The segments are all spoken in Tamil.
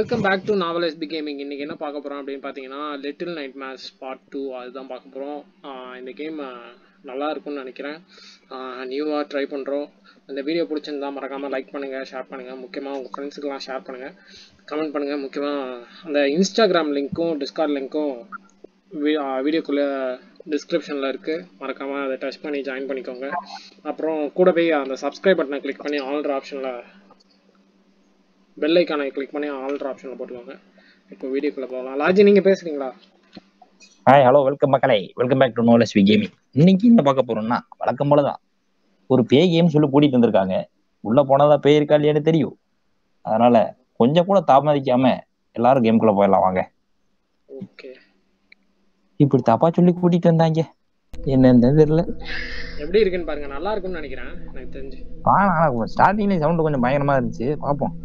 Welcome back to நாவல்ஸ்பி gaming. இன்னைக்கு என்ன பார்க்க போறோம் அப்படினு பாத்தீங்கன்னா லிட்டில் நைட்மேர்ஸ் பார்ட் 2 அதுதான் பார்க்க போறோம். இந்த கேம் நல்லா இருக்கும்னு நினைக்கிறேன். நியூவா ட்ரை பண்றோம். இந்த வீடியோ பிடிச்சிருந்தா மறக்காம லைக் பண்ணுங்க, ஷேர் பண்ணுங்க, முக்கியமா உங்க ஃப்ரெண்ட்ஸ்க்குலாம் ஷேர் பண்ணுங்க, கமெண்ட் பண்ணுங்க. முக்கியமா அந்த இன்ஸ்டாகிராம் லிங்க்கும் டிஸ்கார்ட் லிங்க்கும் வீடியோக்குள்ள டிஸ்கிரிப்ஷனில் இருக்குது, மறக்காமல் அதை டச் பண்ணி ஜாயின் பண்ணிக்கோங்க. அப்புறம் கூட போய் அந்த சப்ஸ்கிரைப் பட்டனை கிளிக் பண்ணி ஆல்ட்ரு ஆப்ஷனில் பெல் ஐக்கானை கிளிக் பண்ணி ஆல்ட்ரு ஆப்ஷனில் போட்டுக்கோங்க. இப்போ வீடியோக்குள்ளே போகலாம். லாஜி, நீங்கள் பேசுகிறீங்களா? ஹாய், ஹலோ, வெல்கம் மக்களை, வெல்கம் பேக் டு நோவல்ஸ்பி கேமிங். இன்னைக்கு என்ன பார்க்க போகிறோம்னா வழக்கம் போல தான் ஒரு பே கேம் சொல்லி கூட்டிகிட்டு வந்திருக்காங்க. உள்ளே போனால் தான் பே இருக்கா இல்லையான்னு தெரியும். அதனால் கொஞ்சம் கூட தாமதிக்காமல் எல்லோரும் கேமுக்குள்ளே போயிடலாம் வாங்க. ஓகே, இப்படி தப்பா சொல்லி கூட்டிட்டு வந்தாங்க, என்னன்னு தெரியல. எப்படி இருக்குன்னு பாருங்க, நல்லா இருக்கும்னு நினைக்கிறேன். எனக்கு தெரிஞ்சு ஸ்டார்டிங்ல சவுண்ட் கொஞ்சம் பயங்கரமா இருந்துச்சு. பாப்போம்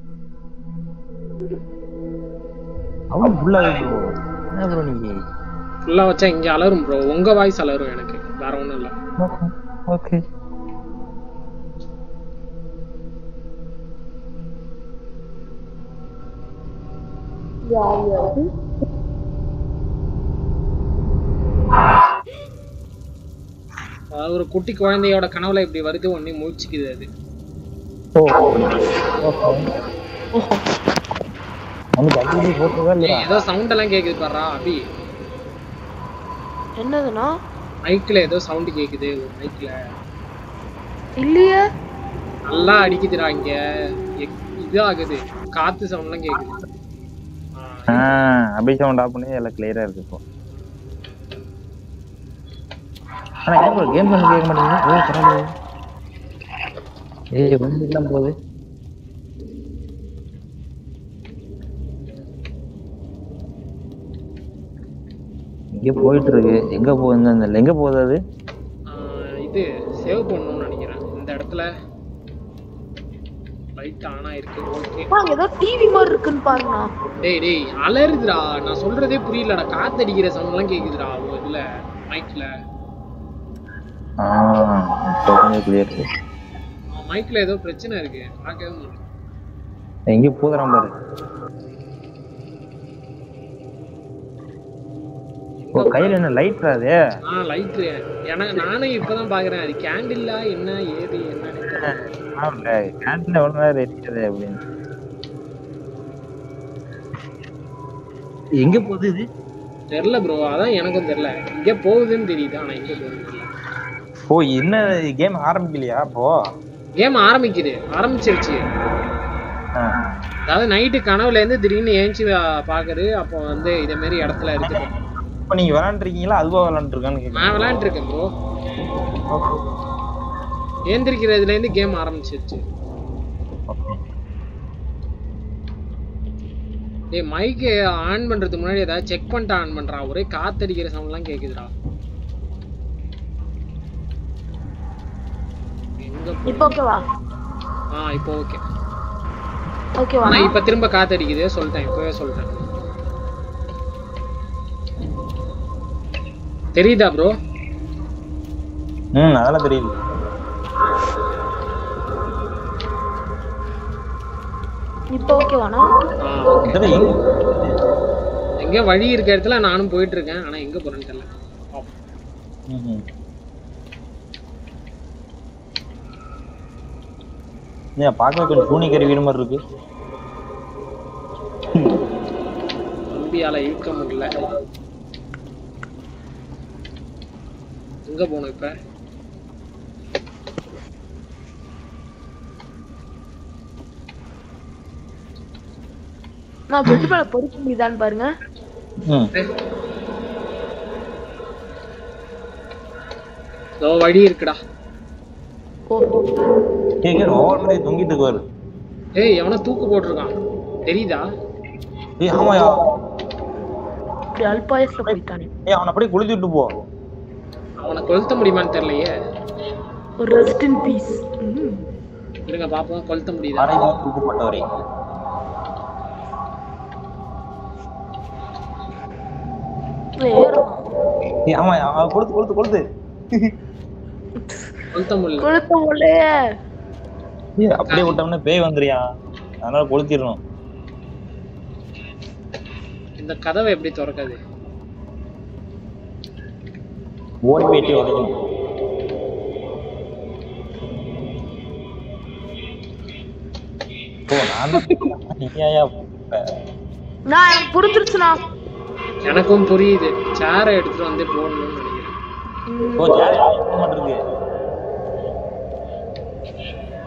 அவன் ஃபுல்லா என்ன ப்ரோ, நீங்க ஃபுல்லா வச்சா இங்க அலரும் ப்ரோ, உங்க வாய்ஸ் அலரும், எனக்கு வேற ஒண்ணும் இல்ல. ஓகே, யார் யாரு ஒரு குட்டி குழந்தையோட கனவுல இப்படி வருது, ஒண்ணே மூழ்கிக்குது அது. ஓ ஓஹோ, அந்த கல்லி போட்டோ இல்ல, ஏதோ சவுண்ட் எல்லாம் கேக்குது பாறா அபி. என்னதுனா மைக்ல ஏதோ சவுண்ட் கேக்குது, ஒரு மைக்ல இல்லையா நல்லா அடிக்குதுடா, இங்க இது ஆகுது, காத்து சவுண்ட்லாம் கேக்குது. அபி சவுண்ட் ஆப் பண்ணி எல்லாம் கிளியரா இருக்கு இப்போ. انا கேம் ஒரு கேம் பண்ணி கேக்க மாட்டேங்குது. ஓ பரவாயில்லை. ஏய் வந்துட்டலாம் போகுது. இங்க போயிட்டு இருக்கு. எங்க போகுது அந்த எங்க போகுது அது? இது சேவ் பண்ணனும்னு நினைக்கிறேன். இந்த இடத்துல லைட் ஆனா இருக்கு. ஓகே. ஏதோ டிவி மாதிரி இருக்குன்னு பாருங்க. டேய் டேய் அலறுதுடா, நான் சொல்றதே புரியலடா. காத்து அடிக்கிற சவுண்ட்லாம் கேக்குதுடா இதுல மைக்ல. டோக்கனே கிளியர் இருக்கு. மைக்ல ஏதோ பிரச்சனை இருக்கு. பார்க்கவே முடியல. எங்க போறான் பாரு. ஓ கையில என்ன லைட்ரா அது? லைட். நானே இப்பதான் பாக்குறேன். அது கேண்டிலா என்ன ஏது என்னன்னு தெரியல. ஆமா கேண்டில் ஒண்ணா இருக்குது அப்படினு. எங்க போகுது இது? தெரியல bro, அதான் எனக்கும் தெரியல. எங்க போகுதுன்னு தெரியுது ஆனா எங்க போகுது. ஓ என்ன கேம் ஆரம்பிக்கலையா? அப்போ கேம் ஆரம்பிச்சிருச்சு. அதாவது நைட்டு கனவுல இருந்து திடீர்னு ஏஞ்சி பாக்குது. அப்போ வந்து இதே மாதிரி இடத்துல இருக்கு. இப்போ நீங்க விளையாண்டுருக்கீங்களா? அதுவா விளையாண்டுருக்கான்னு நான் விளையாண்டுருக்கேன் ப்ரோ. ஏந்திரிக்கிறதுல இருந்து கேம் ஆரம்பிச்சிருச்சு. டேய் மைக் ஆன் பண்றதுக்கு முன்னாடி ஏதாவது செக் பண்ணிட்டு ஆன் பண்றான். ஒரே காத்தடிக்கிற சவுண்ட்லாம் கேக்குதுடா. இப்போ ஓகேவா? இப்போ ஓகே. ஓகேவா? நான் இப்ப திரும்ப காத்து அடிக்குதே சொல்றேன், இப்பவே சொல்றேன். தெரியுதா bro? அதல தெரியுது. இப்போ ஓகேவானா? ஓகே. எங்க வழி இருக்க இடத்துல நானும் போயிட்டு இருக்கேன், ஆனா எங்க போறேன்னு தெரியல. நீ பாக்க கொஞ்சம் பூனி கறி வீடு மாதிரி இருக்கு. நம்பியால இருக்க முடியல. எங்க போணும் இப்ப? நான் பெட் மேல படுக்க முடியுதான்னு பாருங்க. தோ வழி இருக்குடா. கேக்குற ஓவர் மாதிரி தூங்கிட்டு இருக்காரு. ஏய் அவன தூக்கு போட்டுருக்கான். தெரியுதா? ஏய் ஆமாயா. அப்படியே அல்பாயஸ்ல போயிட்டானே. ஏய் அவன அப்படியே குளித்து விட்டு போ. அவன கொல்ல முடியுமான்னு தெரியலையே. ஒரு ரெஸ்ட் இன் பீஸ். இருங்க பாப்போம் கொல்ல முடியுதா. அரை தூக்கு போட்டவரே. ஏய் ஆமாயா கொளுத்து கொளுத்த முடியல. அப்படியே விட்டோம்னா பேய் வந்துறியா, அதனால கொளுத்திடணும். இந்த கதவை எப்படி திறக்கிறது? ஓன் பேட்டி ஓடணும். போ நான் நியாயா நான் புரிஞ்சிருச்சுனா எனக்கும் புரியுது. சாரை எடுத்து வந்து போடணும்னு நினைக்கிறேன். போ சார் மாட்டிருக்கு.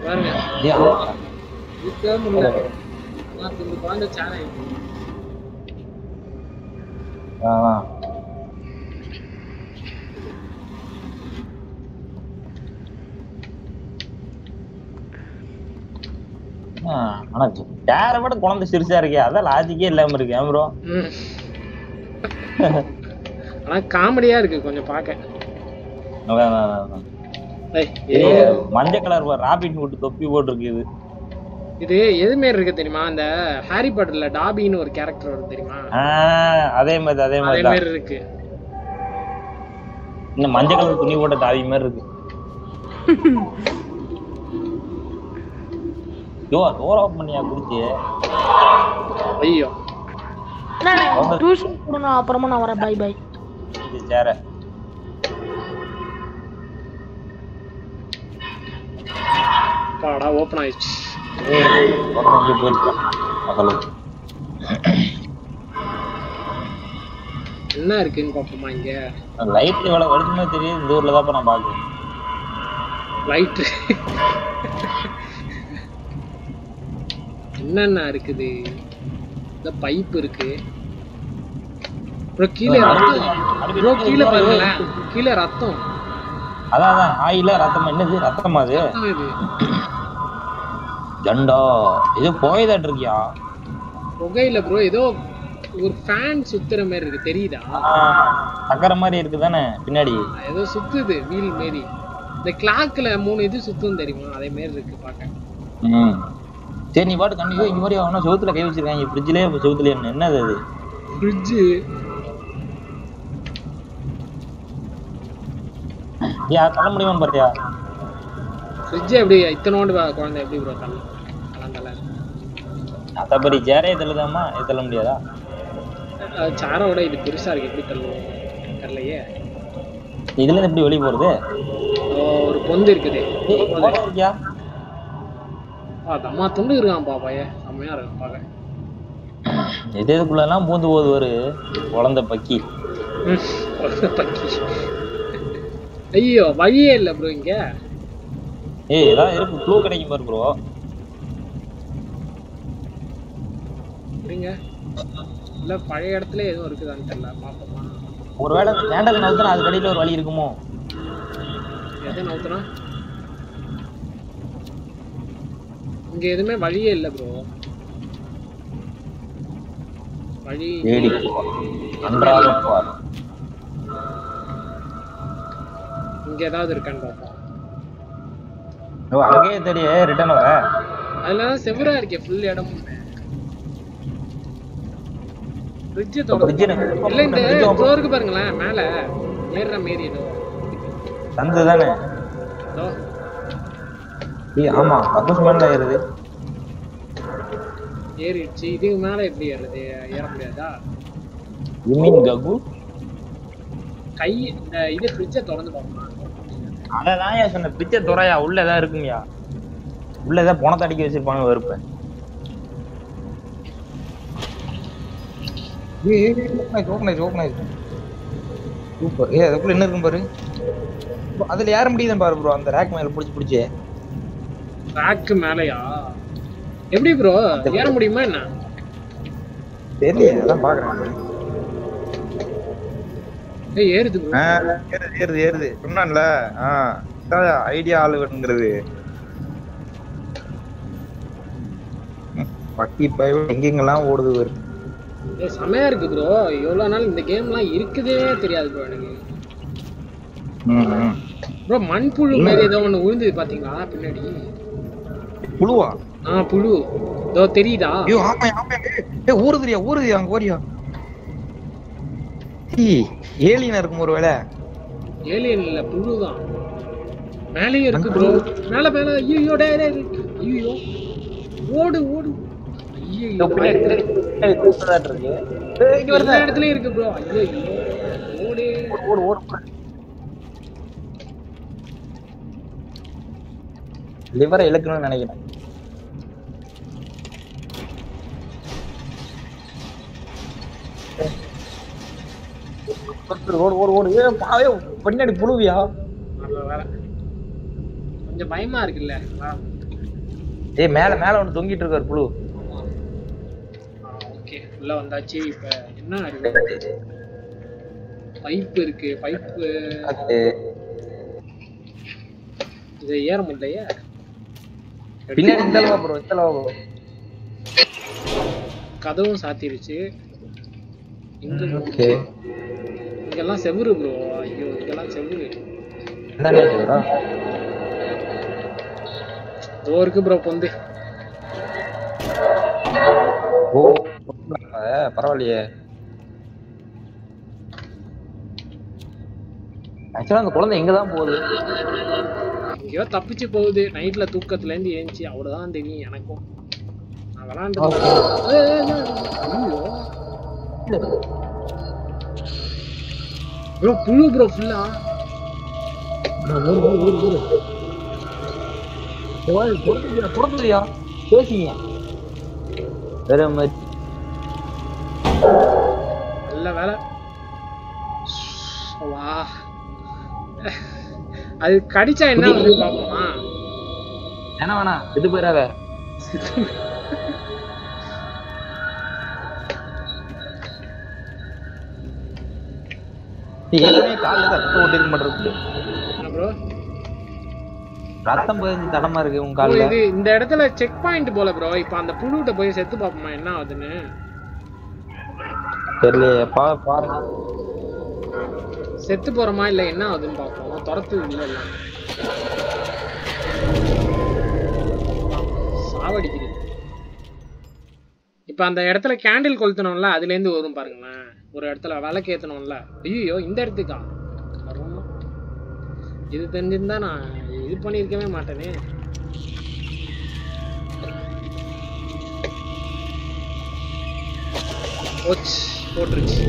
பாருங்க. இதுக்கு முன்னால நான் இந்த பாண்ட சாரை ஆனா யாரை விட குழந்தை சிரிச்சா இருக்கே, அதான் லாஜிக்கே இல்லாம இருக்கு ப்ரோ. ஆனா காமெடியா இருக்கு கொஞ்சம் பார்க்க. மஞ்சள் கலர் ராபின் ஹூட் தொப்பி போட்டுருக்கு. இது எது மேல இருக்கு தெரியுமா? அந்த ஹாரி பாட்டர்ல டாபின்னு ஒரு கரெக்டர் வரும் தெரியுமா? அதே மாதிரி இருக்கு. இந்த மஞ்சள் கலர் துணி போட்ட டாபி மாதிரி இருக்கு. யோ டோர் ஓபன் பண்ணியா குடிச்சி? ஐயோ நான் டியூஷன் போறேன், அப்புறமா நான் வரேன். Bye bye. இது சேர பாடா ஓபன் ஆயிச்சு. என்ன இருக்குன்னு பாப்போமா? இங்க லைட் எவ்வளவு வருதுன்னு தெரியுது. இந்த ஊர்ல தான் நான் பாக்குறேன் லைட் என்னென்ன இருக்குது. இந்த பைப் இருக்கு ப்ரோ. கீழே ரத்தம் ப்ரோ, கீழே பாருங்க, கீழே ரத்தம். அதான் ஆயில ரத்தம். என்னது ரத்தமா அது? ஜண்டா இது போயதட் இருக்கியா? புகையில ப்ரோ. ஏதோ ஒரு ஃபேன் சுத்துற மாதிரி இருக்கு. தெரியுதா? அக்கற மாதிரி இருக்கு தானே பின்னாடி. ஏதோ சுத்துது வீல் மாதிரி. இந்த கிளாக்ல மூணு இது சுத்தும் தெரியுமா? அதே மாதிரி இருக்கு பாக்க. ம் சரி நீ பாட்டு கண்ணு. இந்த மாதிரி அவனா சவுத்துல கை வச்சிருக்காங்க ஃப்ரிட்ஜ்லயே. சவுத்துல என்னது அது? ஃப்ரிட்ஜ். யா தள்ள முடியுமான்னு பார்த்தியா? ஃப்ரிட்ஜ் எப்படி இத்தனோண்டு குழந்தை எப்படி ப்ரோ தள்ள? அத்தபடி ஜாரே தள்ளதாமா? தள்ள முடியாதா? சாரோட இது பெருசா இருக்கு, எப்படி தள்ளுவோம் தெரியலையே. இதுல எப்படி வெளிய போறது? ஒரு பொந்து இருக்குது. அம்மா துண்டு இருக்கான் பாப்பாயே. அம்மையா இருக்கான் பாக்க. இது இதுக்குள்ளலாம் பூந்து போகுது ஒரு குழந்தை பக்கி. ஐயோ வழியே இல்லை ப்ரோ இங்க. ஏய் இதா இருக்கு ப்ளூ கிடைக்கும் பாரு ப்ரோ. இருங்க இல்ல பழைய இடத்துல ஏதோ இருக்குதான்னு தெரியல, பாப்போமா. ஒருவேளை கேண்டல் நவுத்துனா அது கடையில ஒரு வழி இருக்குமோ? எதை நவுத்துனா? இங்க எதுமே வழியே இல்லை ப்ரோ. வழி தேடி அன்றாட பாரு. இங்க ஏதாவது இருக்கான்னு பாப்போம். ஓ அங்கே தெரிய ரிட்டர்ன் வர. அதனால செவரா இருக்கே ஃபுல் இடம். ஃப்ரிட்ஜ் தொலைஞ்சு இல்ல இந்த ஃப்ளோருக்கு பாருங்களே மேல ஏறற மாதிரி ஏதோ சந்து தானே. ஏய் ஆமா பக்கஸ் மேல ஏறுது. ஏறிடுச்சு. இதுக்கு மேல எப்படி ஏறுது? ஏற முடியாதா? யூ மீன் ககு கை இந்த இது ஃப்ரிட்ஜ் தொலைஞ்சு பாப்போம். அதனால சொன்ன பிச்சை துறையா உள்ள ஏதா இருக்கும்யா? உள்ள ஏதா பொணத்தை அடிக்க வச்சிருப்பாங்க வெறுப்ப. ஓப்பன் ஆயிடுச்சு சூப்பர். ஏ அதுக்குள்ள என்ன இருக்கும் பாரு. அதுல யார முடியுதுன்னு பாரு ப்ரோ. அந்த ரேக் மேல பிடிச்சு ரேக் மேலயா? எப்படி ப்ரோ ஏற முடியுமா என்ன தெரியல. அதான் பாக்குறேன். ஏறுது ப்ரோ. ஏறுது சொன்னான்ல. அத ஐடியா ஆளுங்கறது பக்கி பை எங்கெங்கலாம் ஓடுது பாரு. ஏ சமையா இருக்கு ப்ரோ. எவ்வளவு நாள் இந்த கேம்லாம் இருக்குதே தெரியாது ப்ரோ எனக்கு. ப்ரோ மண்புழு மாதிரி ஏதோ ஒன்னு உழுந்து பாத்தீங்களா பின்னாடி? புழுவா? புழு ஏதோ தெரியுதா? ஐயோ ஆமா. ஏய் ஊருதுயா அங்க ஓரியா. ஏலியனா இருக்கும் ஒருவேளை. ஏலியன் இல்ல புழுதான். மேலே இருக்கு ப்ரோ. மேல ஐயோ டேய் ஓடு. லிவரை இழுக்கணும்னு நினைக்கிறேன். ஓடு ஓடு ஓடு ஏ பாவே பின்னாடி புழுவியா கொஞ்சம் பயமா இருக்குல்ல. ஏய் மேல மேல வந்து தொங்கிட்டு இருக்காரு புழு. ஓகே உள்ள வந்தாச்சு. இப்ப என்ன இருக்கு? பைப் இருக்கு. பைப் இது ஏற முடியலையா? பின்னாடி இந்தலவா ப்ரோ இந்தலவா ப்ரோ. கதவும் சாத்திருச்சு. இங்க ஓகே இதெல்லாம் செவுரு ப்ரோ. ஐயோ இதெல்லாம் செவுரு. என்ன நடக்குதுடா? ஓருக்கு ப்ரோ பொந்து. ஓ பரவாயில்லையே. ஆக்சுவலா அந்த குழந்தை எங்க தான் போகுது? எங்கயோ தப்பிச்சு போகுது. நைட்ல தூக்கத்துல இருந்து ஏஞ்சி அவ்வளவுதான் தெரியும் எனக்கும். நான் விளையாண்டு ப்ரோ புழு ப்ரோ ஃபுல்லா. ஏய் போறதுயா போறதுயா பேசிங்க வேற மாதிரி. நல்ல வேளை வா. அது கடிச்சா என்ன வந்து பாப்போமா? என்ன வேணா இது போறாவே. ஏனே கால்ல ரத்தம் ஓடிட்டு மட்டிருக்கு. என்ன ப்ரோ? ரத்தம் போய் தடமா இருக்கு உங்க கால்ல. இது இந்த இடத்துல செக் பாயிண்ட் போல ப்ரோ. இப்போ அந்த புழுட்ட போய் செத்து பாப்போமா என்ன ஆகுதுன்னு? தெரியல பா பாருங்க. செத்து போறமா இல்ல என்ன ஆகுதுன்னு பாப்போம். தரது இல்ல. சாவடிக்குது. இப்போ அந்த இடத்துல கேண்டில் கொளுத்துனோம்ல அதுல இருந்து வரும் பாருங்க. ஒரு இடத்துல விளக்கு ஏற்றணும்ல. ஐயோ இந்த இடத்துக்கா வரும். இது தெரிஞ்சிருந்தா நான் இது பண்ணியிருக்கவே மாட்டேனே. போட்டுருச்சு.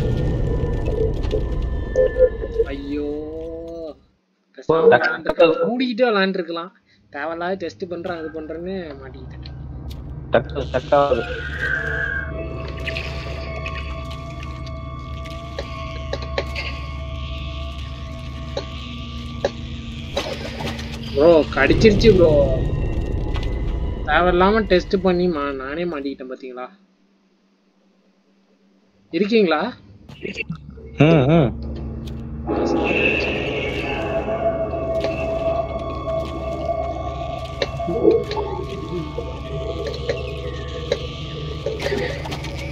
ஐயோ மூடிக்கிட்டே விளாண்டுருக்கலாம். தேவையில்லாத டெஸ்ட் பண்றேன் அது பண்றேன்னு மாட்டிக்கிட்டேன். ப்ரோ கடிச்சிருச்சு ப்ரோ. தேவையில்லாம டெஸ்ட் பண்ணி நானே மாட்டிக்கிட்டேன் பாத்தீங்களா? இருக்கீங்களா?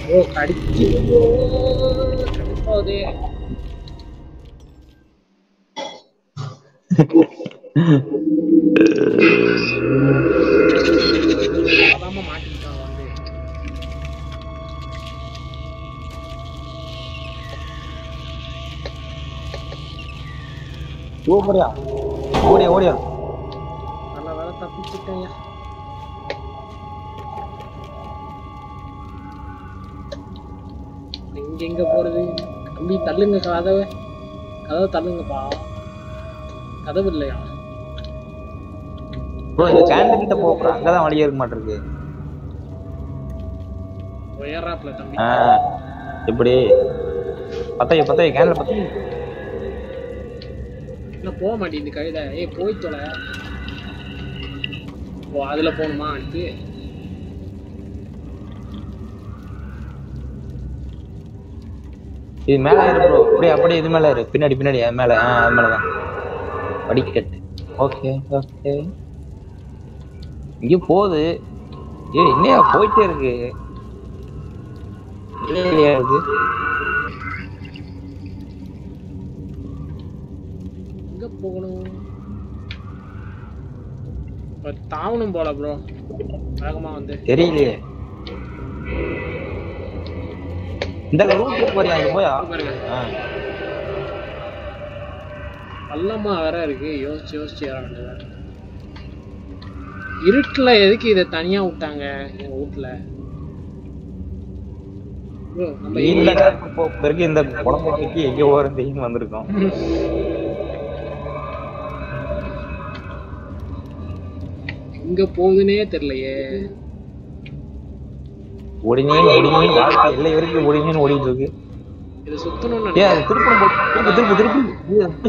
ப்ரோ கடிச்சு ப்ரோ கடுப்பாவது. அதாம மாட்டிட்டான் வந்து. ஓடியா ஓடியா ஓடியா. நல்லா வேற தப்பிச்சிட்டேன். எங்க எங்க போறது? கம்பி தள்ளுங்க கதவை. கதவை தள்ளுங்கப்பா. கதவு இல்லையா? ப்ரோ இந்த கேண்டில் கிட்ட போற அங்க தான் வலி ஏற மாட்டிருக்கு. வயராப்ல தம்பி இப்படி பத்தே பத்தே கேண்டில் பத்தே. என்ன போக மாட்டீங்க இந்த கையில? ஏய் போய் தொலை. ஓ அதுல போணுமா? அடுத்து இது மேல ஏறு ப்ரோ. அப்படியே அப்படியே இது மேல ஏறு. பின்னாடி பின்னாடி அது மேல. அது மேல தான் படிக்கட்டு. ஓகே ஓகே இங்க போகுது. ஏ என்னையா போயிட்டே இருக்கு. தாவணும் போல ப்ரோ. வேகமா வந்து தெரியலையே. இந்த ரூட் போறியா? போயா பள்ளமா வேற இருக்கு. யோசிச்சு யோசிச்சு ஏற வேண்டியது. இருட்டுல எதுக்கு இதை தனியா விட்டாங்க எங்க வீட்டுல? இந்த பெருக்கு இந்த பொடம்பைக்கு எங்க ஓவர் தேயின் வந்திருக்கோம். எங்க போகுதுனே தெரியலையே. ஓடினே வாக்கு எல்லை வரைக்கும் ஓடிட்டு இருக்கு. இது சுத்தணும் நினைக்கிறேன். ஏய்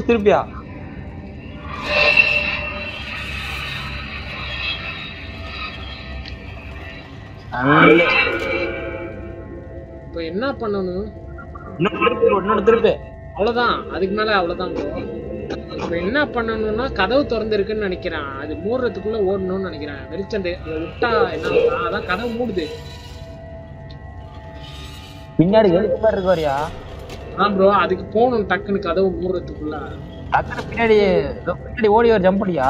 திருப்பியா இப்போ என்ன பண்ணனும்? இன்னொரு திருப்பு. அவ்வளவுதான். அதுக்கு மேல அவ்வளவுதான். இப்போ என்ன பண்ணனும்னா கதவு திறந்து இருக்குன்னு நினைக்கிறேன். அது மூடுறதுக்குள்ள ஓடணும்னு நினைக்கிறேன். வெளிச்சம் அத விட்டா என்ன? அதான் கதவு மூடுது. பின்னாடி வெளிச்சமா இருக்கு வரையா? ஆமா bro, அதுக்கு போணும் டக்குனு கதவு மூடுறதுக்குள்ள. டக்குனு பின்னாடி ஓடி வர ஜம்ப் பண்ணியா?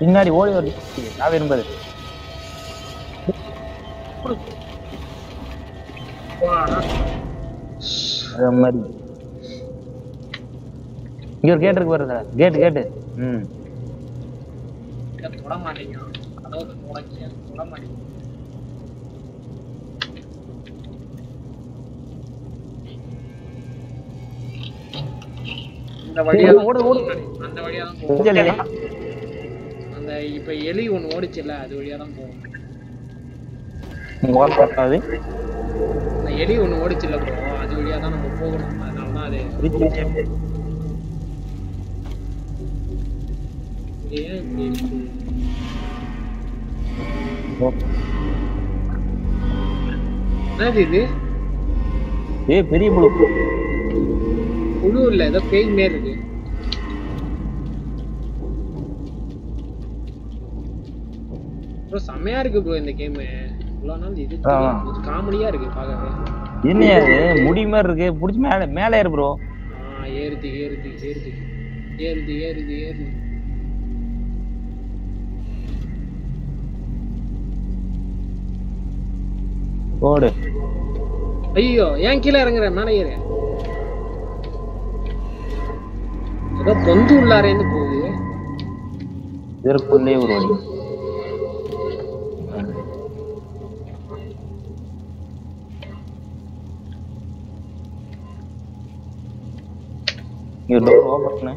பின்னாடி ஓடி ஓடி நான் விரும்புது. இங்க ஒரு கேட் இருக்கு பாருங்க. கேட் ம் தொட மாட்டீங்க. அதாவது தொட மாட்டீங்க. இந்த வழியா ஓடு அந்த வழியா தான் போறீங்க. இப்ப எலி ஒன்னு ஓடிச்சல, அது வழியா தான் போவோம். கோல் பட்டாது. நான் எலி ஒன்னு ஓடிச்சல bro, அது வழியா தான் நம்ம போகணும். அதனால தான் அது என்னது இது? ஏய் பெரிய புழு. புழு இல்ல, ஏதோ பேய் மேல இருக்கு. bro செமையா இருக்கு bro இந்த கேம். இவ்ளோ நாள் இது காமெடியா இருக்கு பாக்கவே. என்னையா இது முடி மாதிரி இருக்கு. புடிச்சு மேலே ஏறு bro. ஏறுது ஓடு. ஐயோ ஏன் கீழ இறங்குற? மேலே ஏறு. ஏதோ பொந்து உள்ளாரேந்து போகுது. இதற்குள்ளே ஒரு வழி. ये डोर ओपन करना है.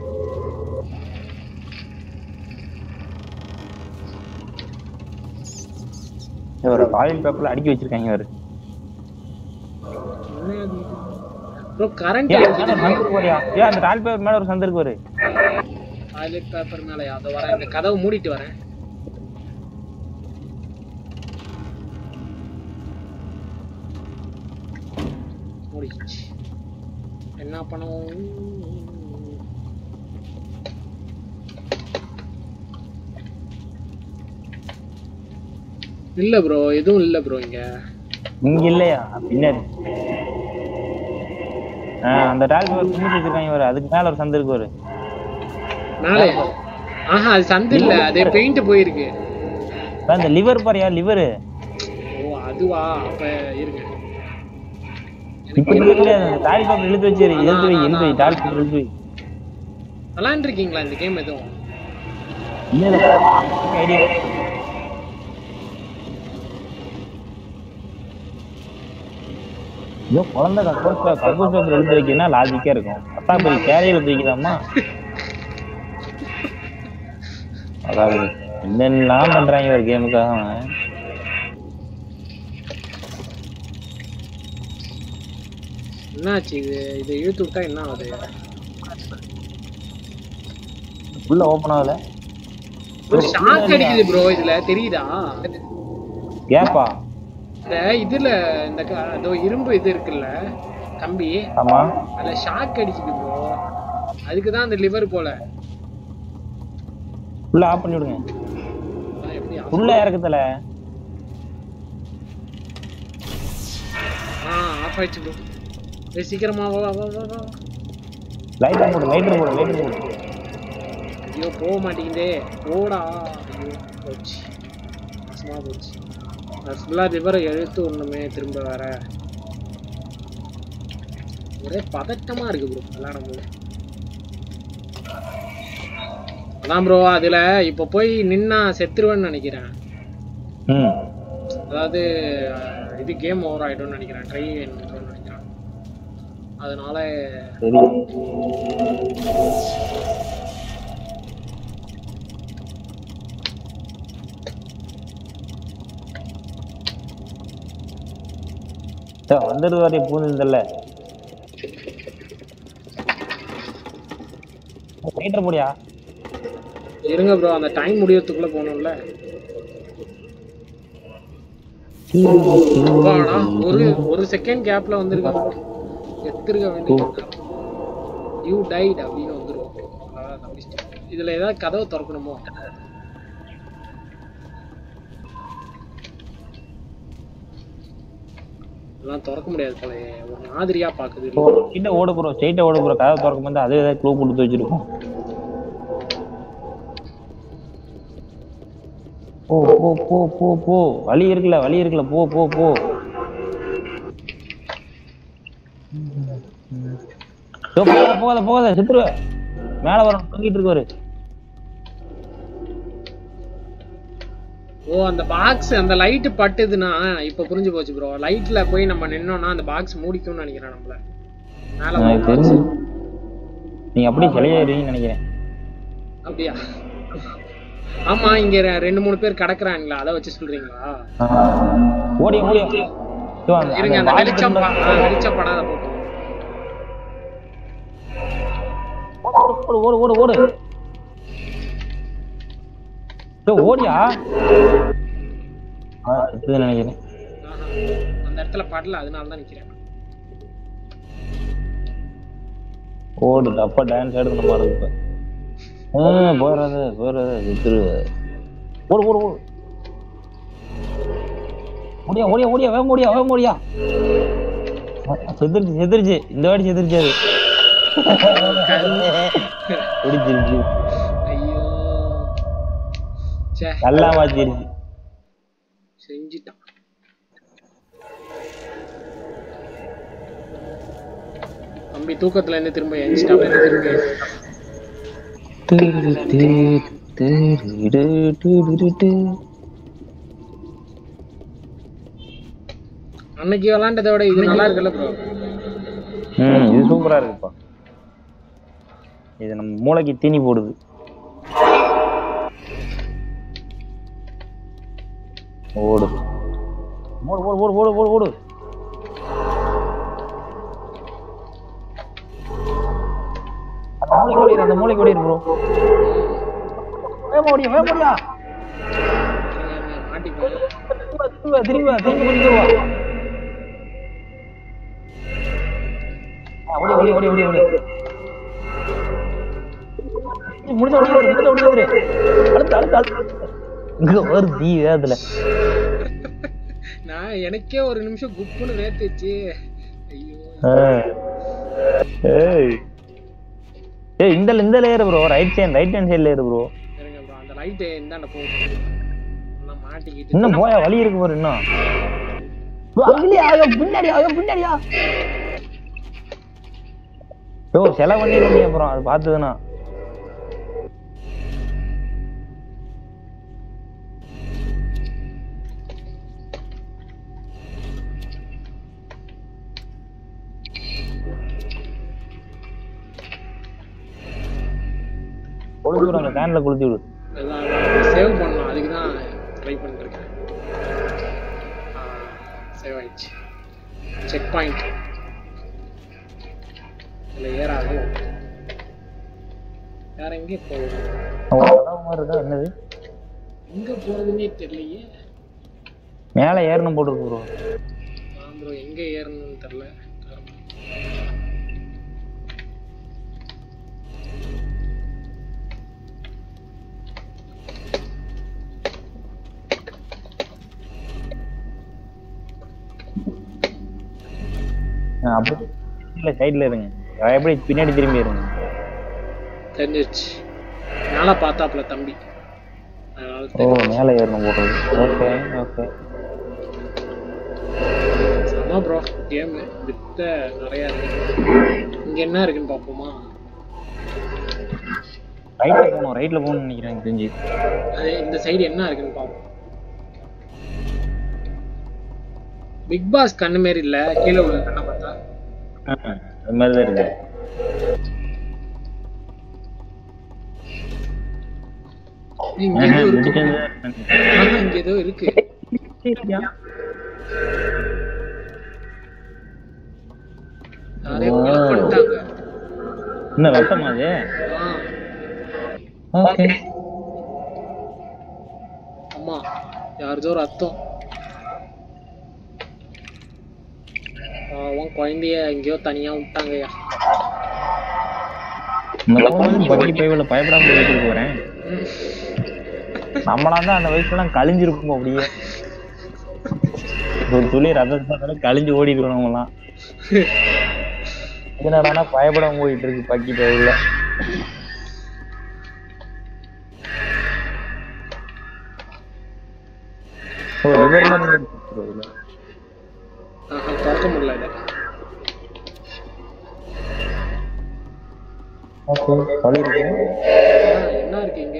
ये और फाइल पेपरல அடிக்கி வச்சிருக்காங்க பாரு. bro கரண்ட் வந்து போறியா? ஏ அந்த டால் பேப்பர் மேல ஒரு சந்து இருக்கு பாரு. டாய்லெட் பேப்பர் மேல அத வர இந்த கதவு மூடிட்டு வரேன். மூடிச்சு. என்ன பண்ணுவோம்? இல்ல bro எதுவும் இல்ல bro. இங்க இல்லையா? பின்னாடி அந்த டால் பேப்பர் குமிட்டி வச்சிருக்காங்க பாரு. அதுக்கு மேல ஒரு சந்து இருக்கு பாரு. மேலே அது சந்து இல்ல, அது பெயிண்ட் போய் இருக்கு. அந்த லிவர் பாரியா? லிவர் ஓ அதுவா? அப்ப இருக்கு. இப்ப இல்ல டால் பேப்பர் இழுத்து வச்சிரு. இழுத்து டால் பேப்பர் இழுத்து அலான் இருக்கீங்களா இந்த கேம்? எதுவும் இல்ல ஐடியா. இதோ குழந்தை கற்பூர் பேப்பர் எழுதி வைக்கணும்னா லாஜிக்கா இருக்கும். அத்தா பெரிய கேரியர் எழுதி வைக்கலாமா? அதாவது என்னெல்லாம் பண்றாங்க ஒரு கேமுக்காக. என்னாச்சு இது? இது யூடியூப்டா என்ன ஆகுது? உள்ள ஓபன் ஆகல. ஒரு ஷாக் அடிக்குது bro. இதுல தெரியுதா கேப்பா? இதுல இந்த இரும்பு இது இருக்குல்ல கம்பி, ஆமா அதுல ஷாக் அடிக்குது bro. அதுக்கு தான் அந்த லிவர் போல. உள்ள ஆஃப் பண்ணி விடுங்க. உள்ள இறக்குதல ஆஃப் ஆயிச்சு bro. ஏ சீக்கிரமா வா வா வா. லைட்டர் போடு. ஐயோ போக மாட்டீங்களே. போடா போச்சு. சும்மா போச்சு. எழுத்து ஒண்ணுமே திரும்ப வர ஒரே பதட்டமா இருக்கு bro. விளையாடும் போது அதான் bro. அதுல இப்ப போய் நின்னா செத்துருவேன்னு நினைக்கிறேன். அதாவது இது கேம் ஓவர் ஆயிடும்னு நினைக்கிறேன். ட்ரை என்னன்னு நினைக்கிறேன். அதனால வந்துடுவாரி பூந்துல மீட்டர் முடியா இருங்க bro. அந்த டைம் முடியறதுக்குள்ள போணும்ல. போடா ஒரு செகண்ட் கேப்ல வந்திருக்கான். எத்திருக்க வேண்டியது யூ டைட் அப்படினு வந்துரும். இதுல ஏதாவது கதவு திறக்கணுமோ? எல்லாம் திறக்க முடியாது போல. ஒரு மாதிரியா பாக்குது. கிட்ட ஓட bro, ஸ்ட்ரைட்டா ஓட bro. கதவு திறக்கும் போது அது ஏதாவது க்ளூ கொடுத்து வச்சிருக்கும். போ போ போ போ போ வலி இருக்குல, வலி இருக்குல, போ போ போ. போ போ போ செத்துரு. மேல வரணும், தொங்கிட்டு இருக்காரு. ஓ அந்த பாக்ஸ் அந்த லைட் பட்டுதுனா இப்ப புரிஞ்சு போச்சு bro. லைட்ல போய் நம்ம நின்னோம்னா அந்த பாக்ஸ் மூடிக்கும்னு நினைக்கிறேன் நம்மள. மேல வந்து நீங்க அப்படியே செலையறீங்கன்னு நினைக்கிறேன். அப்படியே ஆமா இங்க ரெண்டு மூணு பேர் கடக்குறாங்களா? அத வச்சு சொல்றீங்களா? ஓடி ஓடி இருங்க. அந்த வெளிச்சம் வெளிச்சம் படாத போடு. ஓடு ஓடு ஓடு ஓடியா? இது நினைக்கிறேன் அந்த இடத்துல படல, அதனால தான் நிக்கிறேன். ஓடு அப்பா டான்ஸ் ஆடுறது பாருங்க. போறாத போறாத வித்துரு. ஓடு ஓடு ஓடு ஓடியா ஓடியா ஓடியா வேக ஓடியா வேக ஓடியா. செத்துருச்சு செத்துருச்சு இந்த வாடி செத்துருச்சு. அது ஓடிச்சிருச்சு. ஐயோ சே நல்லா வாத்திருச்சு. செஞ்சிட்டான். அம்பி தூக்கத்துல என்ன திரும்ப எஞ்சிட்டான் திரும்ப. அன்னைக்கு விளையாண்டதை விட இது நல்லா இருக்குல்ல bro? இது சூப்பரா இருக்குப்பா. இது நம்ம மூளைக்கு தீனி போடுது. ஓடு ஓடு ஓடு ஓடு ஓடு ஓடு. மூளைக்கு ஓடிரு, அந்த மூளைக்கு ஓடிரு bro. வே ஓடியா மாட்டி போடு. திரும்ப திரும்ப ஓடிடுவா. ஓடி ஓடி ஓடி ஓடி ஓடி முடிஞ்ச ஓடி ஓடி ஓடி ஓடி. அடுத்து அடுத்து இங்க ஒரு தீ வேதல. நான் எனக்கே ஒரு நிமிஷம் குப்புன்னு வேத்துச்சு. ஐயோ ஏய் ஏய் இந்த இந்த லேயர் bro. ரைட் ஹேண்ட் சைடுல இருக்கு bro. சரிங்க bro. அந்த ரைட் இந்தாண்ட போ. நான் மாட்டிக்கிட்டேன். இன்னும் போய் வலி இருக்கு bro. இன்னும் அங்கலயா பின்னாடியா bro. செல பண்ணிட்டீங்க bro. அது பார்த்ததுனா குளுத்துறாங்க. கேன்ல குளுத்தி விடு. சேவ் பண்ணலாம். அதுக்கு தான் ட்ரை பண்ணிட்டு இருக்கேன். சேவ் ஆயிச்சு. Check point. இல்ல ஏறாது. யார எங்க போறது? அவ்வளவு மாறுதா என்னது? எங்க போறதுனே தெரியலையே. மேலே ஏறணும் போட்டு இருக்கு bro. நான் bro எங்க ஏறணும்னு தெரியல. அப்படியே இல்ல சைடுல இருங்க. அப்படியே பின்னாடி திரும்பி இருங்க. தெரிஞ்சிச்சு. மேல பார்த்தாப்ல தம்பி. ஓ மேல ஏறணும் போறது. Okay okay. சமா bro கேம் விட்ட நிறைய இருக்கு. இங்க என்ன இருக்குன்னு பாப்போமா? ரைட்ல போணும். ரைட்ல போணும்னு நினைக்கிறேன் தெரிஞ்சு. இந்த சைடு என்ன இருக்குன்னு பாப்போம். बिग बॉस कन्न मेरी இல்ல கீழ உள்ள கண்ண பார்த்தா அது மாதிரி இருக்கு இங்க ஏதோ இருக்கு अरे पट्टा என்ன வட்டமா அது ओके அம்மா यार जोर அத்தோ वो कॉइन दिया எங்கயோ தனியா விட்டாங்கயா நம்ம படி பை வல பயப்படாம போயிட்டு போறேன் நம்மளா தான் அந்த வயசுல கழிஞ்சி இருக்கும் அப்படியே ஒரு துளி ரத்தம் பார்த்தா கழிஞ்சி ஓடி இருக்கணும்லாம் என்னடானா பயப்படாம போயிட்டு இருக்கு பக்கி பைல ஒரு ரெவர்ல இருக்குதுல हां ताकत मुल्ला है ओके खाली है என்ன இருக்கீங்க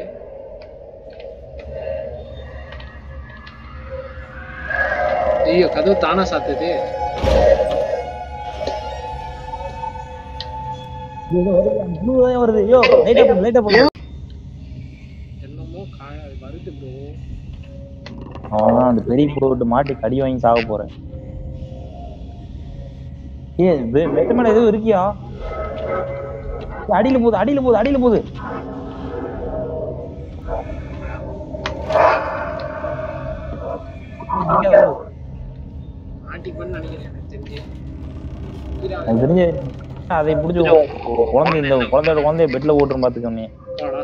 ஐயோ கதவு தானா சாத்துது ப்ளூவே வருது ஐயோ லைட் ஆப் என்னமோ வருது bro அந்த பெரிய போட்டு மாட்டி கடி வாங்கி சாவ போறேன் ஏ வெட்ட மேல ஏதோ இருக்கியா அடியில போடு அடியில போடு அடியில போடு ஆண்டி பண்ண நினைக்கிறேன் எனக்கு தெரிஞ்சு அது தெரிஞ்சு அதை புடிச்சு குழந்தை இல்ல குழந்தை பெட்ல ஓட்ற பாத்துக்கோமே வாடா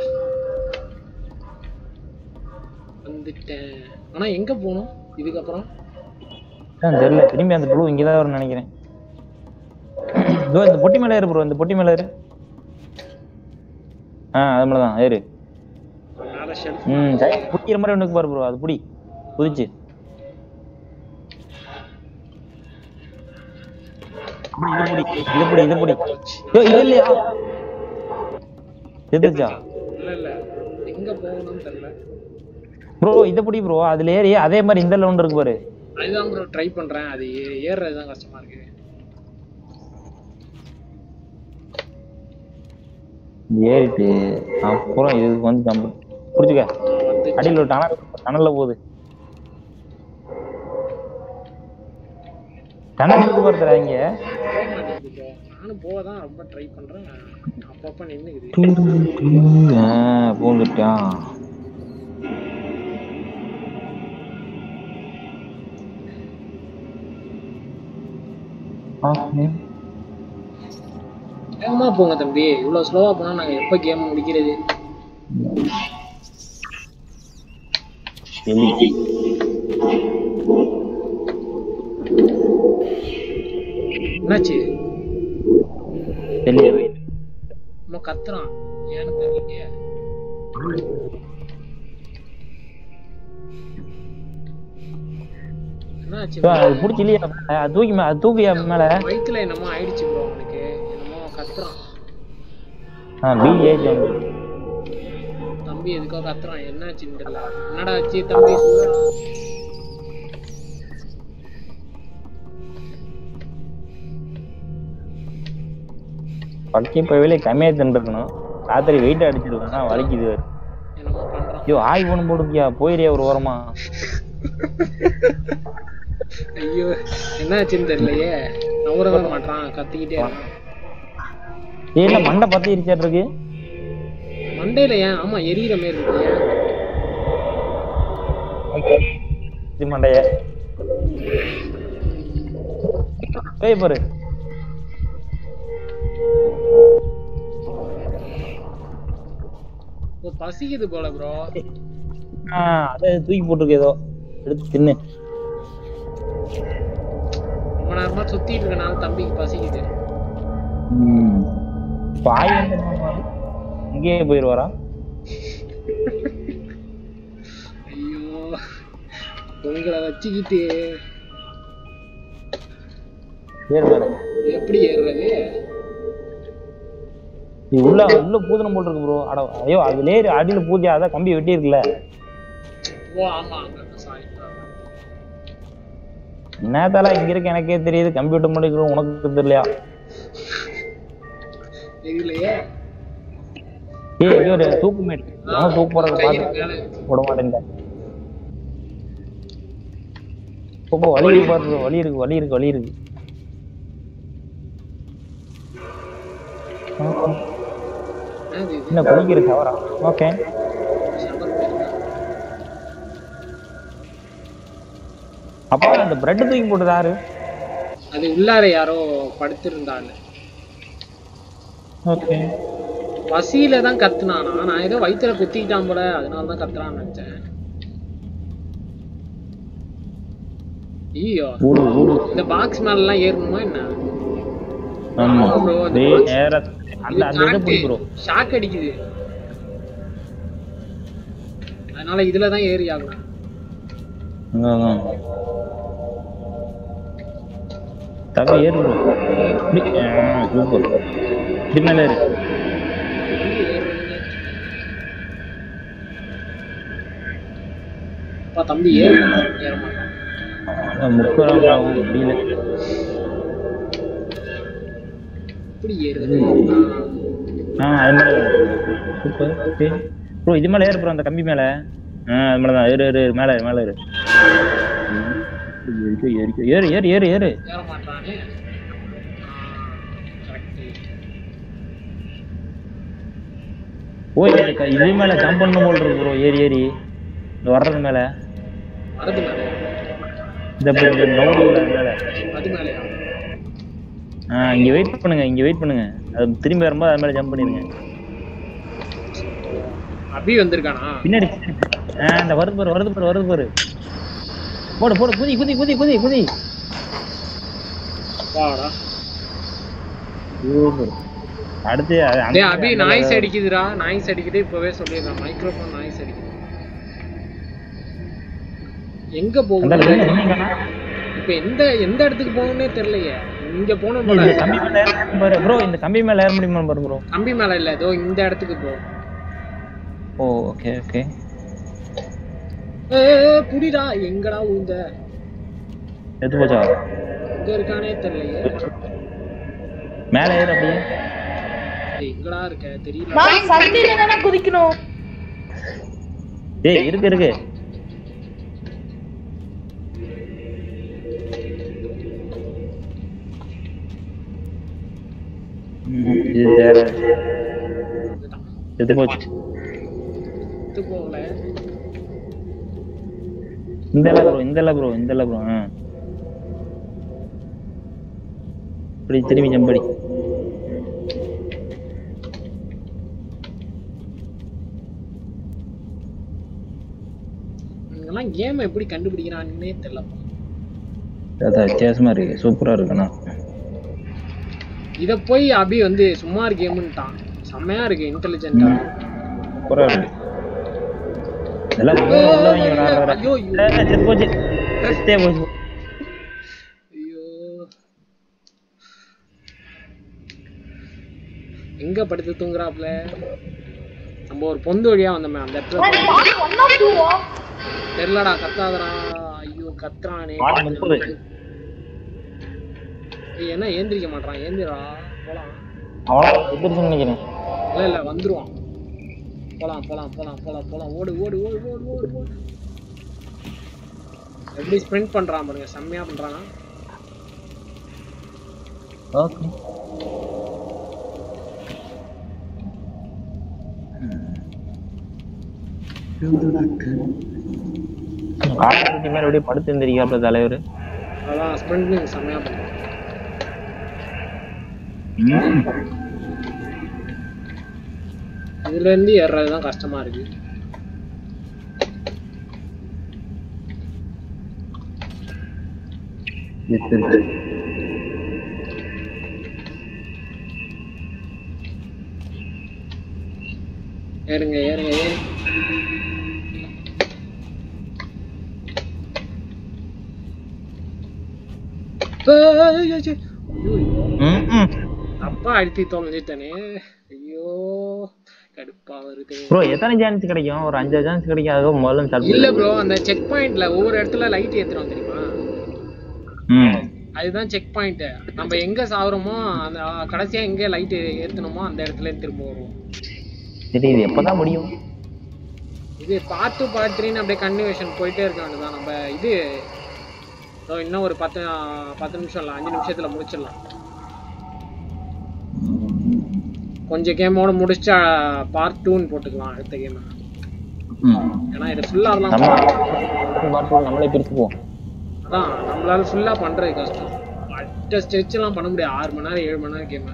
வந்துட்டேன் انا எங்க போணும் இதுக்கு அப்புறம் நான் தெரியல திரும்பி அந்த ப்ளூ இங்க தான் வரணும் நினைக்கிறேன் இதோ இந்த பொட்டி மேல ஏறு bro இந்த பொட்டி மேல ஏறு அது மேல தான் ஏறு நால ஷெல்ஃப் சரி புடிக்கிற மாதிரி ஒண்ணுக்கு பாரு bro அது புடி புடிச்சு இத புடி ஏய் இது இல்லையா எதுச்சா இல்ல எங்க போறோம்னு தெரியல bro இத புடி bro அதுல ஏறி அதே மாதிரி இந்த லவுண்ட் இருக்கு பாரு அதுதான் bro ட்ரை பண்றேன் அது ஏறது தான் கஷ்டமா இருக்கு ஏறிட்டு அப்புறம் இதுக்கு வந்து கம்ப புடிச்சுக்க அடியில டனல்ல போகுது டனலுக்கு போறதுடா இங்க நான் போறதா ரொம்ப ட்ரை பண்றேன் அப்பப்ப நின்னுக்குது போந்துட்டா ஆமே ஏமா போங்க தம்பி இவ்வளவு ஸ்லோவா போனா நான் எப்ப கேம் முடிக்கிறது எலிகி என்னாச்சு தெரியல நம்ம கத்துறோம் ஏன்னு தெரியல என்னாச்சு அது புடிச்சிலையா அது தூக்கிமா அது தூக்கியா மேல பைக்ல என்னமோ ஆயிடுச்சு bro உங்களுக்கு என்னமோ கத்துறோம் பி ஏ ஜான் தம்பி எதுக்கு கத்துறோம் என்னாச்சு தெரியல என்னடா ஆச்சு தம்பி பக்கி போயவே கம்மியா தின்னுறணும் ராத்திரி வெயிட் அடிச்சிடுவானா வலிக்குது என்னமா பண்றா ஐயோ ஆய் போன் போடுறியா போயிரே ஒரு ஓரமா ஐயோ என்னாச்சுன்னு தெரியலையே நவரவே மாட்டான் கத்திக்கிட்டே இருக்கான் ஏல மண்டை பத்தி எரிச்சிட்டு இருக்கு மண்டையில ஏன் ஆமா எரியற மாதிரி இருக்கு ஓகே தி மண்டைய ஏய் பாரு वो பசிக்குது போல bro அத தூக்கி போட்டுக்க ஏதோ எடுத்து தின்னு நம்ம நார்மலா சுத்திட்டு இருக்கனால தம்பிக்கு பசிக்குது பாய் வந்து இங்கே போயிரவரா ஐயோ பொங்கல வச்சிக்கிட்டே ஏறுறானே எப்படி ஏறுறது இது உள்ள பூதனம் போல இருக்கு bro அட ஐயோ அது நேர் அடியில பூதியா அத கம்பி வெட்டி இருக்குல ஓ ஆமா சாரி என்னடா இங்க இருக்க எனக்கே தெரியுது கம்ப்யூட்டர் முடிக்குறோம் உனக்கு தெரியலையா தெரியலையே ஏய் இது ஒரு தூக்கு மேட் நான் தூக்கு போறத பாத்து போட மாட்டேன்டா போ வலி பாரு வலி இருக்கு வலி இருக்கு வலி இருக்கு என்ன குளிக்கிற சவரா ஓகே அப்பா அந்த பிரெட் தூக்கி போடுறாரு அது உள்ளார யாரோ படுத்து இருந்தானே ஓகே பசியில தான் கத்துனானா நான் ஏதோ வயித்துல குத்திட்டான் போல அதனால தான் கத்துறான்னு நினைச்சேன் ஐயோ இந்த பாக்ஸ் மேல எல்லாம் ஏறணுமா என்ன ஆமா டே ஏற அந்த அந்த போய் bro ஷாக் அடிக்குது அதனால இதுல தான் ஏறி ஆகணும் तब ये रो गूगल कितना ले रहे पा तंबी ये यार मारना मुक्करा बाबू डील इपड़ी ये हां अदमल सुपर ओके bro इदि மேல ஏறு bro அந்த கம்பி மேல அம்மா தான் ஏறு ஏறு மேல மேல ஏறு ஏறு ஏறு ஏறு ஏறு ஏறு ஏற மாட்டானே கரெக்ட் ஓய் இது மேல ஜம்ப் பண்ணனும் போல இருக்கு bro ஏறு ஏறு இந்த வரது மேல இந்த நவுல மேல அது மேல இங்க வெயிட் பண்ணுங்க அது திரும்பி வரும்போது அது மேல ஜம்ப் பண்ணிடுங்க அபி வந்திருக்கானா பின்னாடி அந்த வருது பாரு போடு குதி வாடா அடுத்து டேய் அபி நாய்ஸ் அடிக்குது இப்பவே சொல்லிடுறேன் மைக்ரோஃபோன் நாய்ஸ் அடிக்குது எங்க போகுது இப்போ எந்த இடத்துக்கு போகும்னே தெரியலையே இங்க போணும் போல கம்பி மேல ஏற பாரு bro இந்த கம்பி மேல ஏற முடியுமா பாரு bro கம்பி மேல இல்ல ஏதோ இந்த இடத்துக்கு போ ஓ ஓகே ஓகே ए पुडीடா எங்கடா ஊந்த எது போச்சா இங்க இருக்கானே தெரியல மேலே ஏறு அப்படியே எங்கடா இருக்க தெரியல நான் சந்தில என்ன குதிக்கணும் டேய் இருக்கு எது போச்சு எது போகல इंदला ब्रो हां இப்படி திரும்பி ஜம்படி நம்ம கேம் எப்படி கண்டுபிடிக்கறானே தெரியல தாத்தா வித்தியாசமா இருக்கு சூப்பரா இருக்குனா இத போய் அபி வந்து சும்மா இருக்கு கேம்ன்றான் செமையா இருக்கு இன்டெலிஜென்ட்டா சூப்பரா இருக்கு चला वो नहीं बना रहा यो चुपचाप करते वो यो எங்க படுத்து தூங்கறாப்ல நம்ம ஒரு பொந்து வழியா வந்தமே அந்த இடத்துல தெரியலடா கத்தாதடா ஐயோ கத்ரானே ஏன்னா ஏந்திரிக்க மாட்டறான் ஏந்திரா போலாம் அவளோ எதுன்னு நினைக்கிறேன் இல்ல வந்துருவான் போலாம் ஓடு எப்படி ஸ்ப்ரிண்ட் பண்றான் பாருங்க செமையா பண்றானா ஓகே ஆல்ரெடி மேல அப்படியே படுத்து நின்றிருக்காப்ல தலைவர் அதான் ஸ்ப்ரிண்ட் செமையா பண்றான் இதுல இருந்து ஏறது தான் கஷ்டமா இருக்கு ஏறுங்க அப்பா அழுத்தி தொலைஞ்சிட்டனே ஐயோ கடுப்பா வருது bro எத்தனை சான்ஸ் கிடைக்கும் ஒரு 5 சான்ஸ் கிடைக்கும் அதுக்கு முதல்ல சால்வ் இல்ல bro அந்த செக் பாயிண்ட்ல ஒவ்வொரு இடத்துல லைட் ஏத்துறோம் தெரியுமா அதுதான் செக் பாயிண்ட். நம்ம எங்க சாவறோமோ அந்த கடைசியா எங்க லைட் ஏத்துனோமோ அந்த இடத்துல திரும்ப வருவோம். இது எப்பதான் முடியும்? இது பார்ட் 2 பார்ட் 3 னு அப்படியே கன்டினியூஷன் போயிட்டே இருக்கானது. நம்ம இது இன்னும் ஒரு 10 நிமிஷம் இல்ல 5 நிமிஷத்துல முடிச்சிடலாம். கொஞ்சம் கேமோட முடிச்சா பார்ட் 2 னு போட்டுக்கலாம் அடுத்த கேம். ஏனா இது ஃபுல்லா ஆகலாம். பார்ட் 2 நம்மளே பிரிச்சுப்போம். அதான் நம்மளால ஃபுல்லா பண்றது கஷ்டம். அட்ட ஸ்டெச்சலாம் பண்ண முடியாது. 6 மணி நேரம் 7 மணி நேரம் கேம்.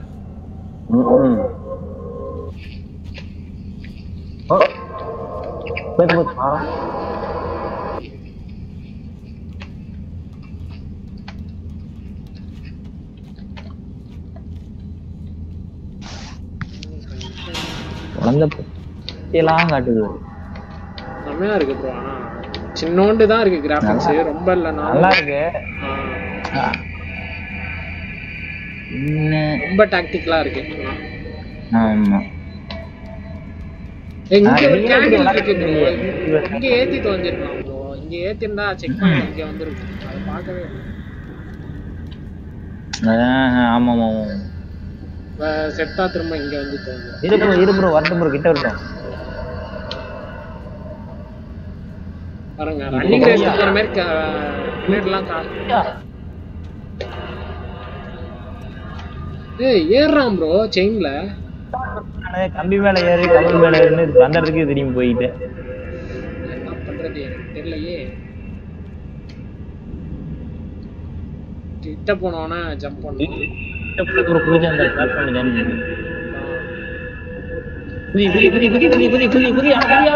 ஓ பேக் போட் பா. அந்த எல்லாம் காட்டுது. செமையா இருக்கு bro. ஆனா சின்னோண்டு தான் இருக்கு கிராபிக்ஸ் ரொம்ப இல்ல நல்லா இருக்கு. ரொம்ப டாக்டிக்கலா இருக்கு. ஆமா எங்க கேண்டில் இருக்கு. இங்க ஏத்தி தோஞ்சிருக்கான் bro. இங்க ஏத்தினா செக் பண்ணி இங்க வந்திருக்கு. அத பார்க்கவே இல்ல. ஆமா ஆமா செட்டா திரும்ப இங்க வந்து தோணும். இரு bro வரது bro கிட்ட வரது. பாருங்க ரன்னிங் ரேஸ் போற மாதிரி கிளேட்லாம் காட்டுது. ஏய் ஏறாம் bro செயின்ல கம்பி மேல ஏறி கம்பி மேல ஏறி பந்தறதுக்கு திரும்பி போயிட்டே. என்ன பண்றது தெரியலையே. கிட்ட போனானே ஜம்ப் பண்ணு. ஒரு புரிஞ்ச அந்த ட்ராப் பண்ணி தான புடி புடி புடி புடி புடி புடி புடி புடி ஆயா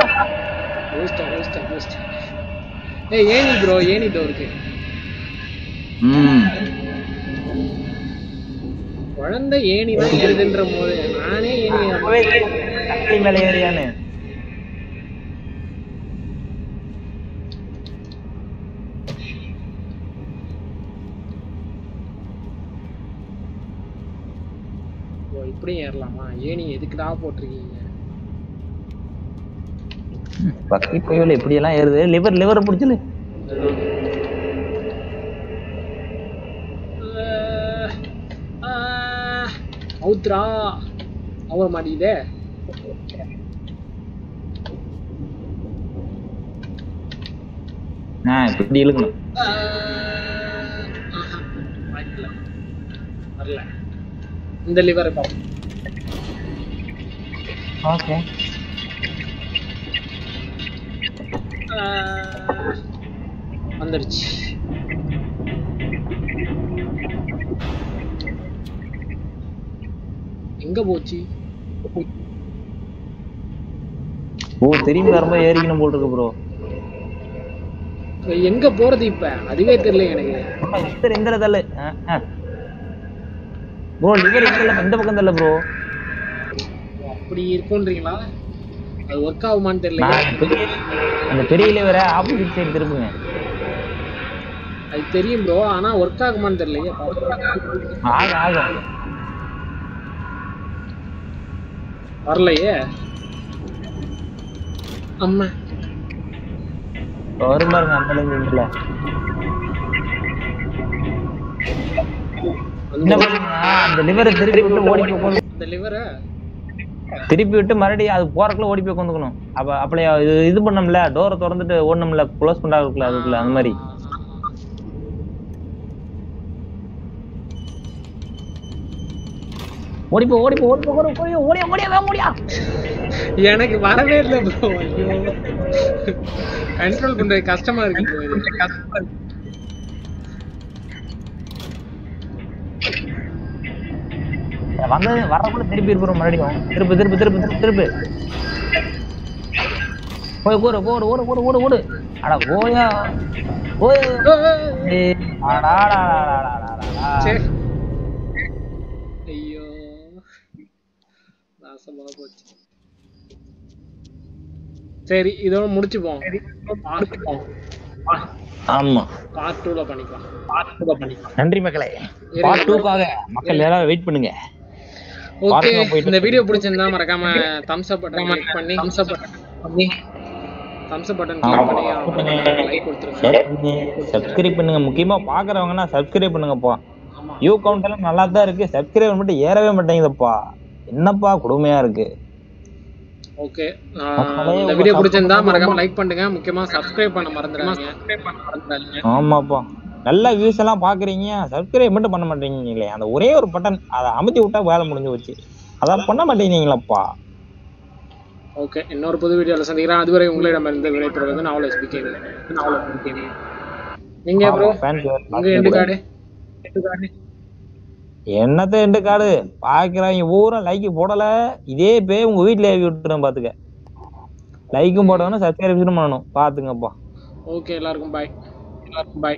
போஸ்ட் போஸ்ட் போஸ்ட். ஏய் ஏனி bro ஏனி டோருக்கு குழந்தை ஏனி தான் ஏறுதுன்ற போது நானே ஏனி அப்பவே கட்டி மேல ஏறியானே. இப்படி ஏறலாமா? ஏனி எதுக்குடா போட்டுருக்கீங்க? பக்கி போயல இப்படி எல்லாம் ஏறுது. லிவர் லிவரை புடிச்சல. அவுத்ரா அவ மாட்டிதே. இப்படி இழுக்கணும். வரல இந்த லிவரை பாப்போம். ஓகே வந்திருச்சு. எங்க போச்சு? ஓ தெரியும் ரொம்ப ஏறிக்கணும் போல் இருக்கு bro. எங்க போறது இப்ப அதுவே தெரியல எனக்கு. இந்த இந்தல bro லிவர் இந்த பக்கம் இல்ல bro. அப்படி இருக்குன்றீங்களா? அது வர்க் ஆகுமான்னு தெரியல. அந்த பெரிய லிவரை ஆப்போசிட் சைடு திருப்புங்க. அது தெரியும் bro ஆனா வர்க் ஆகுமான்னு தெரியல. ஆக ஆக வரலையே. அம்மா வரும் பாருங்க அந்த லிவர்ல. அந்த லிவரை திருப்பி விட்டு ஓடி போகணும். அந்த லிவரை திருப்பி விட்டு மறுபடியும் அது போறக்குள்ள ஓடி போய் கொண்டுக்கணும். அப்ப அப்படியே இது பண்ணோம்ல டோரை திறந்துட்டு ஓடணும்ல க்ளோஸ் பண்றாருக்குல அதுக்குள்ள அந்த மாதிரி. ஓடி போ ஓடி போ ஓடி போ ஓடி ஓடி ஓடியா ஓடியா. எனக்கு வரவே இல்ல bro. கண்ட்ரோல் பண்றது கஷ்டமா இருக்கு. கஷ்டமா இருக்கு. வந்தது வரக்குள்ள திருப்பி இருப்புற மறுபடியும் திருப்பி திருப்பி திருப்பி திருப்பி போய் ஓடு ஓடு ஓடு ஓடு ஓடு ஓடு. அட போயா ஓய் அடடடடடடா சே. ஐயோ நாசமா போச்சு. சரி இதோட முடிச்சுப்போம். பார்ப்போம். ஆமா பார்ட் 2 ல பண்ணிக்கலாம். பார்ட் 2 ல பண்ணிக்கலாம். நன்றி மக்களே. பார்ட் 2 காக மக்கள் எல்லாரும் வெயிட் பண்ணுங்க. ஓகே இந்த வீடியோ பிடிச்சிருந்தா மறக்காம thumbs up பட்டனை கிளிக் பண்ணி thumbs up button click பண்ணுங்க அப்படியே லைக் கொடுத்துருங்க subscribe பண்ணுங்க முக்கியமா பாக்குறவங்கனா subscribe பண்ணுங்கப்பா view count எல்லாம் நல்லா தான் இருக்கு subscribe மட்டும் ஏறவே மாட்டேங்குதுப்பா என்னப்பா கொடுமையா இருக்கு ஓகே இந்த வீடியோ பிடிச்சிருந்தா மறக்காம லைக் பண்ணுங்க முக்கியமா subscribe பண்ண மறந்துடாதீங்க ஆமாப்பா நல்ல வியூஸ் எல்லாம் பாக்குறீங்க subscribe மட்டும் பண்ண மாட்டீங்களே அந்த ஒரே ஒரு பட்டன் அத அமுத்தி விட்டா வேலை முடிஞ்சு போச்சு அத பண்ண மாட்டீங்களேப்பா ஓகே இன்னொரு புது வீடியோல சந்திக்கிறேன் அதுவரை உங்களிடமிருந்து விடைபெறுவது நாவல்ஸ்பி நீங்க ப்ரோ உங்க எண்ட் கார்டு என்னதே எண்ட் கார்டு பாக்குறவங்க ஊரா லைக் போடல இதே பே உங்க வீட்ல ஏவி விட்டுறேன் பாத்துக்க லைக்கும் போடணும் subscribe பண்ணனும் பாத்துங்கப்பா ஓகே எல்லாருக்கும் பை